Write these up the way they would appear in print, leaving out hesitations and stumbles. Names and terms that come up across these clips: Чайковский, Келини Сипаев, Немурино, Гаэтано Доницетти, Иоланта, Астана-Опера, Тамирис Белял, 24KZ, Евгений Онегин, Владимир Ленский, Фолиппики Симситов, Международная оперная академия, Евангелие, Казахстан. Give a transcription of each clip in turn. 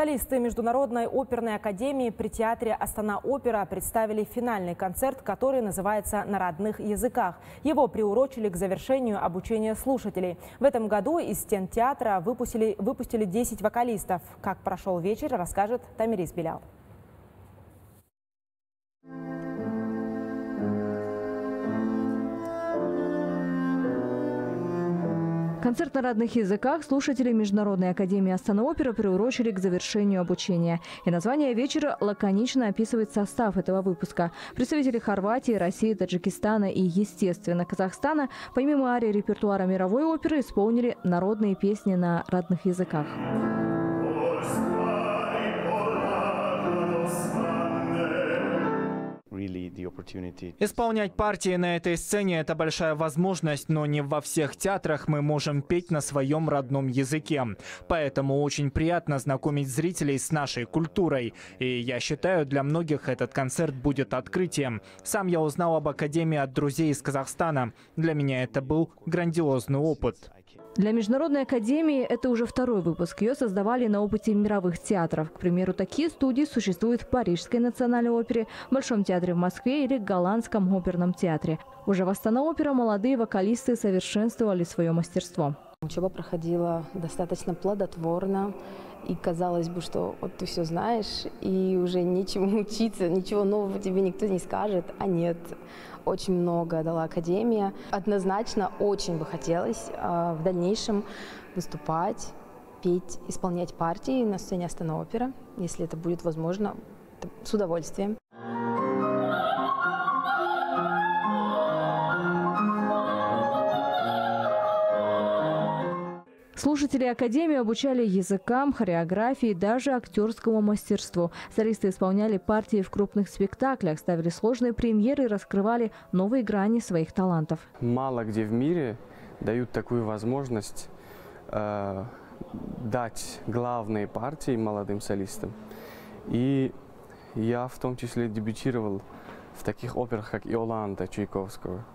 Солисты Международной оперной академии при театре «Астана-Опера» представили финальный концерт, который называется «На родных языках». Его приурочили к завершению обучения слушателей. В этом году из стен театра выпустили 10 вокалистов. Как прошел вечер, расскажет Тамирис Белял. Концерт на родных языках слушатели Международной академии Астана-Опера приурочили к завершению обучения. И название вечера лаконично описывает состав этого выпуска. Представители Хорватии, России, Таджикистана и, естественно, Казахстана, помимо арии репертуара мировой оперы, исполнили народные песни на родных языках. Исполнять партии на этой сцене – это большая возможность, но не во всех театрах мы можем петь на своем родном языке. Поэтому очень приятно знакомить зрителей с нашей культурой. И я считаю, для многих этот концерт будет открытием. Сам я узнал об академии от друзей из Казахстана. Для меня это был грандиозный опыт. Для Международной академии это уже второй выпуск. Ее создавали на опыте мировых театров. К примеру, такие студии существуют в Парижской национальной опере, Большом театре в Москве или Голландском оперном театре. Уже в Астана-Опера молодые вокалисты совершенствовали свое мастерство. Учеба проходила достаточно плодотворно. И казалось бы, что вот ты все знаешь, и уже нечему учиться, ничего нового тебе никто не скажет. А нет, очень много дала академия. Однозначно очень бы хотелось в дальнейшем выступать, петь, исполнять партии на сцене Астана-Опера. Если это будет возможно, с удовольствием. Слушатели академии обучали языкам, хореографии, даже актерскому мастерству. Солисты исполняли партии в крупных спектаклях, ставили сложные премьеры и раскрывали новые грани своих талантов. Мало где в мире дают такую возможность дать главные партии молодым солистам. И я в том числе дебютировал в таких операх, как «Иоланта» Чайковского,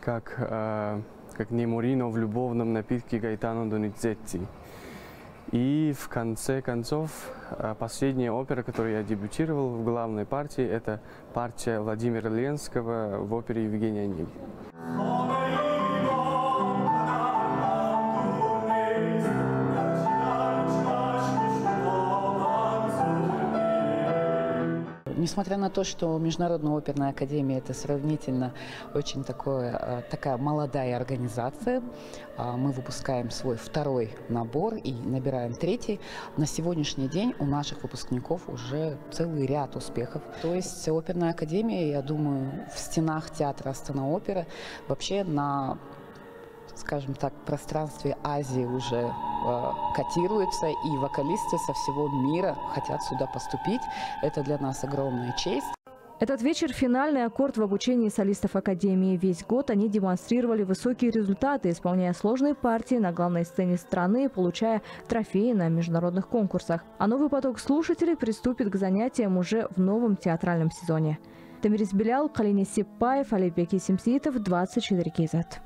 как Немурино в любовном напитке Гаэтано Доницетти. И в конце концов, последняя опера, которую я дебютировал в главной партии, это партия Владимира Ленского в опере «Евгений Онегин». Несмотря на то, что Международная оперная академия – это сравнительно очень такая молодая организация, мы выпускаем свой второй набор и набираем третий. На сегодняшний день у наших выпускников уже целый ряд успехов. То есть оперная академия, я думаю, в стенах театра Астана-Опера вообще на, скажем так, пространстве Азии уже котируется, и вокалисты со всего мира хотят сюда поступить. Это для нас огромная честь. Этот вечер – финальный аккорд в обучении солистов академии. Весь год они демонстрировали высокие результаты, исполняя сложные партии на главной сцене страны и получая трофеи на международных конкурсах. А новый поток слушателей приступит к занятиям уже в новом театральном сезоне. Тамирис Белял, Келини Сипаев, Фолиппики Симситов, 24 кз.